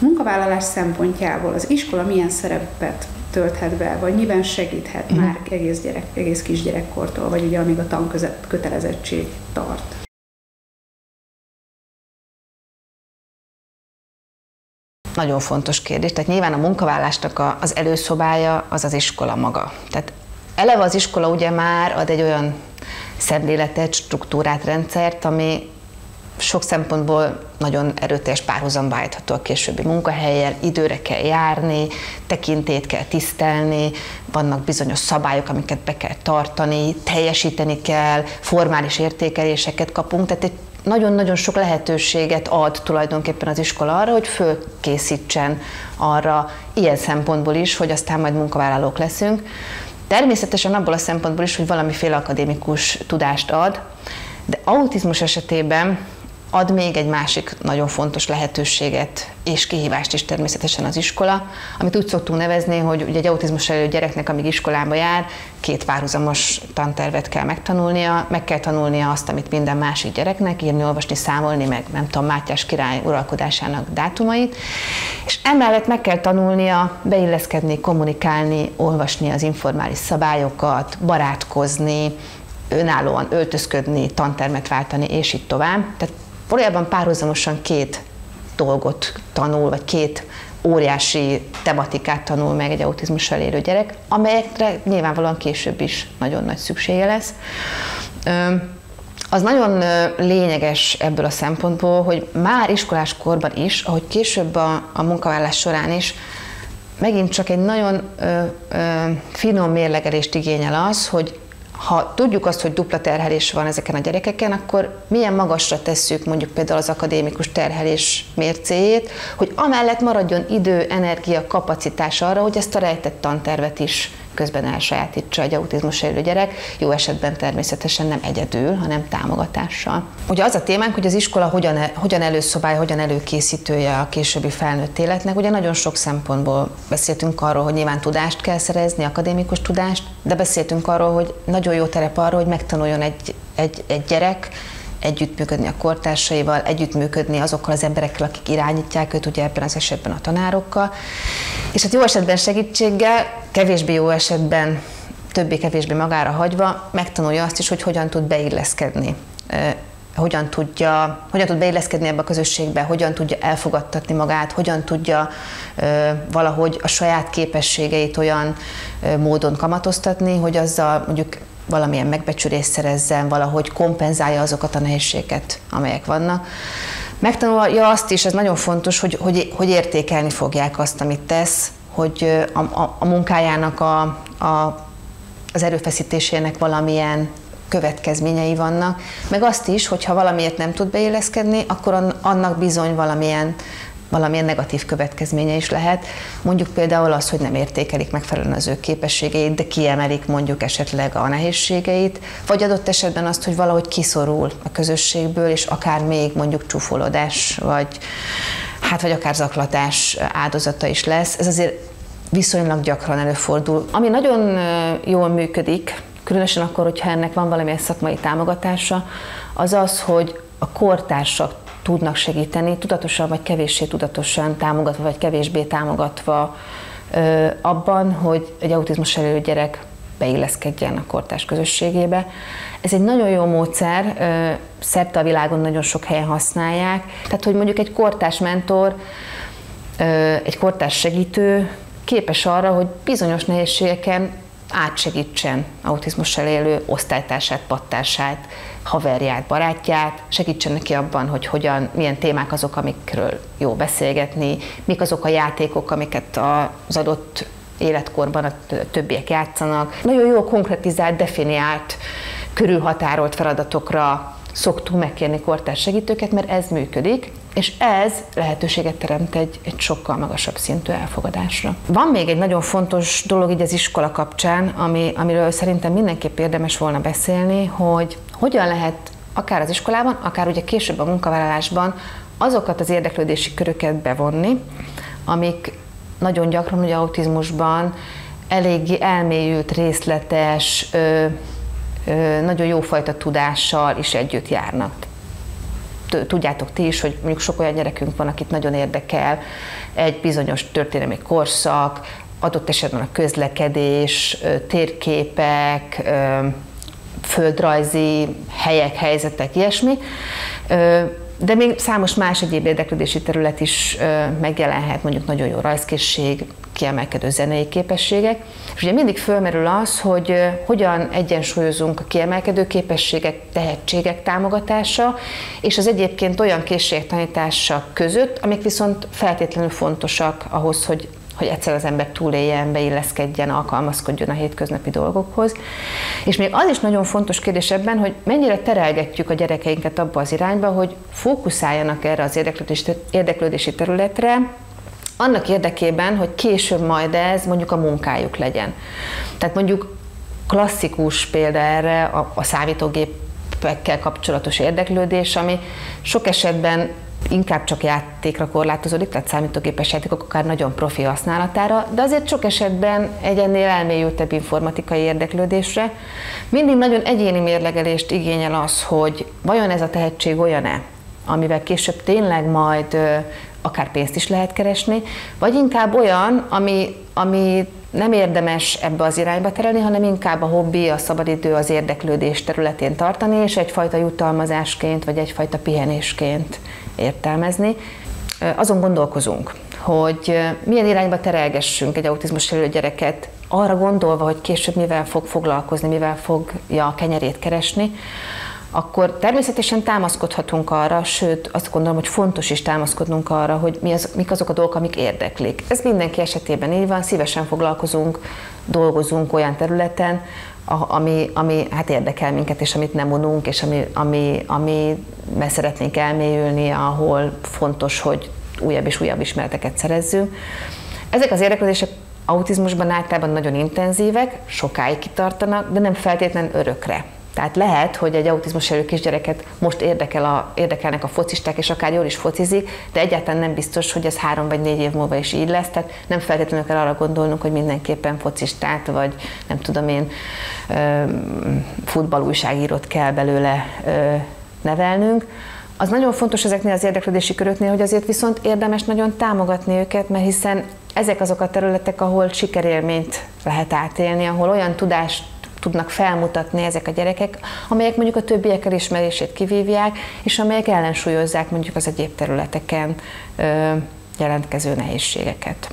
munkavállalás szempontjából az iskola milyen szerepet tölthet be, vagy miben segíthet már egész kisgyerekkortól, vagy ugye amíg a tankötelezettség tart. Nagyon fontos kérdés. Tehát nyilván a munkavállalásnak az előszobája az az iskola maga. Tehát eleve az iskola ugye már ad egy olyan szemléletet, struktúrát, rendszert, ami sok szempontból nagyon erőteljes párhuzamba állítható a későbbi munkahelyen, időre kell járni, tekintélyt kell tisztelni, vannak bizonyos szabályok, amiket be kell tartani, teljesíteni kell, formális értékeléseket kapunk, tehát egy nagyon-nagyon sok lehetőséget ad tulajdonképpen az iskola arra, hogy fölkészítsen arra ilyen szempontból is, hogy aztán majd munkavállalók leszünk. Természetesen abból a szempontból is, hogy valamiféle akadémikus tudást ad, de autizmus esetében ad még egy másik nagyon fontos lehetőséget és kihívást is természetesen az iskola, amit úgy szoktunk nevezni, hogy ugye egy autizmus elő gyereknek, amíg iskolába jár, két párhuzamos tantervet kell megtanulnia, meg kell tanulnia azt, amit minden másik gyereknek, írni, olvasni, számolni, meg nem tudom, Mátyás király uralkodásának dátumait, és emellett meg kell tanulnia beilleszkedni, kommunikálni, olvasni az informális szabályokat, barátkozni, önállóan öltözködni, tantermet váltani, és így tovább. Tehát valójában párhuzamosan két dolgot tanul, vagy két óriási tematikát tanul meg egy autizmussal élő gyerek, amelyekre nyilvánvalóan később is nagyon nagy szüksége lesz. Az nagyon lényeges ebből a szempontból, hogy már iskolás korban is, ahogy később a munkavállalás során is, megint csak egy nagyon finom mérlegelést igényel az, hogy ha tudjuk azt, hogy dupla terhelés van ezeken a gyerekeken, akkor milyen magasra tesszük mondjuk például az akadémikus terhelés mércéjét, hogy amellett maradjon idő, energia, kapacitás arra, hogy ezt a rejtett tantervet is közben elsajátítsa egy autizmus élő gyerek, jó esetben természetesen nem egyedül, hanem támogatással. Ugye az a témánk, hogy az iskola hogyan előszobálja, hogyan előkészítője a későbbi felnőtt életnek. Ugye nagyon sok szempontból beszéltünk arról, hogy nyilván tudást kell szerezni, akadémikus tudást, de beszéltünk arról, hogy nagyon jó terep arra, hogy megtanuljon egy gyerek együttműködni a kortársaival, együttműködni azokkal az emberekkel, akik irányítják őt, ugye ebben az esetben a tanárokkal. És hát jó esetben segítséggel, kevésbé jó esetben, többé-kevésbé magára hagyva, megtanulja azt is, hogy hogyan tud beilleszkedni. Hogyan tud beilleszkedni ebbe a közösségbe, hogyan tudja elfogadtatni magát, hogyan tudja valahogy a saját képességeit olyan módon kamatoztatni, hogy azzal mondjuk valamilyen megbecsülést szerezzen, valahogy kompenzálja azokat a nehézségeket, amelyek vannak. Megtanulja azt is, ez nagyon fontos, hogy értékelni fogják azt, amit tesz, hogy a munkájának, az erőfeszítésének valamilyen következményei vannak, meg azt is, hogyha valamiért nem tud beilleszkedni, akkor annak bizony valamilyen negatív következménye is lehet. Mondjuk például az, hogy nem értékelik megfelelően az ő képességeit, de kiemelik mondjuk esetleg a nehézségeit, vagy adott esetben azt, hogy valahogy kiszorul a közösségből, és akár még mondjuk csúfolódás, vagy akár zaklatás áldozata is lesz. Ez azért viszonylag gyakran előfordul. Ami nagyon jól működik, különösen akkor, hogyha ennek van valamilyen szakmai támogatása, az az, hogy a kortársak tudnak segíteni, tudatosan vagy kevéssé tudatosan támogatva, vagy kevésbé támogatva abban, hogy egy autizmus elő gyerek beilleszkedjen a kortárs közösségébe. Ez egy nagyon jó módszer, szerte a világon nagyon sok helyen használják, tehát hogy mondjuk egy kortárs mentor, egy kortárs segítő képes arra, hogy bizonyos nehézségeken átsegítsen autizmussal élő osztálytársát, pattársát, haverját, barátját, segítsen neki abban, hogy milyen témák azok, amikről jó beszélgetni, mik azok a játékok, amiket az adott életkorban a többiek játszanak. Nagyon jól konkretizált, definiált, körülhatárolt feladatokra szoktunk megkérni kortárs segítőket, mert ez működik, és ez lehetőséget teremt egy sokkal magasabb szintű elfogadásra. Van még egy nagyon fontos dolog így az iskola kapcsán, amiről szerintem mindenképp érdemes volna beszélni, hogy hogyan lehet akár az iskolában, akár ugye később a munkavállalásban azokat az érdeklődési köröket bevonni, amik nagyon gyakran ugye autizmusban eléggé elmélyült, részletes, nagyon jófajta tudással is együtt járnak. tudjátok ti is, hogy mondjuk sok olyan gyerekünk van, akit nagyon érdekel egy bizonyos történelmi korszak, adott esetben a közlekedés, térképek, földrajzi helyek, helyzetek, ilyesmi. De még számos más egyéb érdeklődési terület is megjelenhet, mondjuk nagyon jó rajzkészség, kiemelkedő zenei képességek. És ugye mindig fölmerül az, hogy hogyan egyensúlyozunk a kiemelkedő képességek, tehetségek támogatása és az egyébként olyan készségek tanítása között, amik viszont feltétlenül fontosak ahhoz, hogy egyszer az ember túléljen, beilleszkedjen, alkalmazkodjon a hétköznapi dolgokhoz. És még az is nagyon fontos kérdés ebben, hogy mennyire terelgetjük a gyerekeinket abba az irányba, hogy fókuszáljanak erre az érdeklődési területre, annak érdekében, hogy később majd ez mondjuk a munkájuk legyen. Tehát mondjuk klasszikus példa erre a számítógépekkel kapcsolatos érdeklődés, ami sok esetben inkább csak játékra korlátozódik, tehát számítógépes játékok akár nagyon profi használatára, de azért sok esetben egy ennél elmélyültebb informatikai érdeklődésre. Mindig nagyon egyéni mérlegelést igényel az, hogy vajon ez a tehetség olyan-e, amivel később tényleg majd akár pénzt is lehet keresni, vagy inkább olyan, ami nem érdemes ebbe az irányba terelni, hanem inkább a hobbi, a szabadidő, az érdeklődés területén tartani, és egyfajta jutalmazásként, vagy egyfajta pihenésként értelmezni. Azon gondolkozunk, hogy milyen irányba terelgessünk egy autizmus élő gyereket, arra gondolva, hogy később mivel fog foglalkozni, mivel fogja a kenyerét keresni, akkor természetesen támaszkodhatunk arra, sőt azt gondolom, hogy fontos is támaszkodnunk arra, hogy mik azok a dolgok, amik érdeklik. Ez mindenki esetében így van, szívesen foglalkozunk, dolgozunk olyan területen, ami hát érdekel minket, és amit nem ununk, és amiben szeretnénk elmélyülni, ahol fontos, hogy újabb és újabb ismereteket szerezzünk. Ezek az érdeklődések autizmusban általában nagyon intenzívek, sokáig kitartanak, de nem feltétlenül örökre. Tehát lehet, hogy egy autizmus élő kisgyereket most érdekelnek a focisták, és akár jól is focizik, de egyáltalán nem biztos, hogy ez 3 vagy 4 év múlva is így lesz, tehát nem feltétlenül kell arra gondolnunk, hogy mindenképpen focistát, vagy nem tudom én, futballújságírót kell belőle nevelnünk. Az nagyon fontos ezeknél az érdeklődési köröknél, hogy azért viszont érdemes nagyon támogatni őket, mert hiszen ezek azok a területek, ahol sikerélményt lehet átélni, ahol olyan tudást tudnak felmutatni ezek a gyerekek, amelyek mondjuk a többiek elismerését kivívják, és amelyek ellensúlyozzák mondjuk az egyéb területeken jelentkező nehézségeket.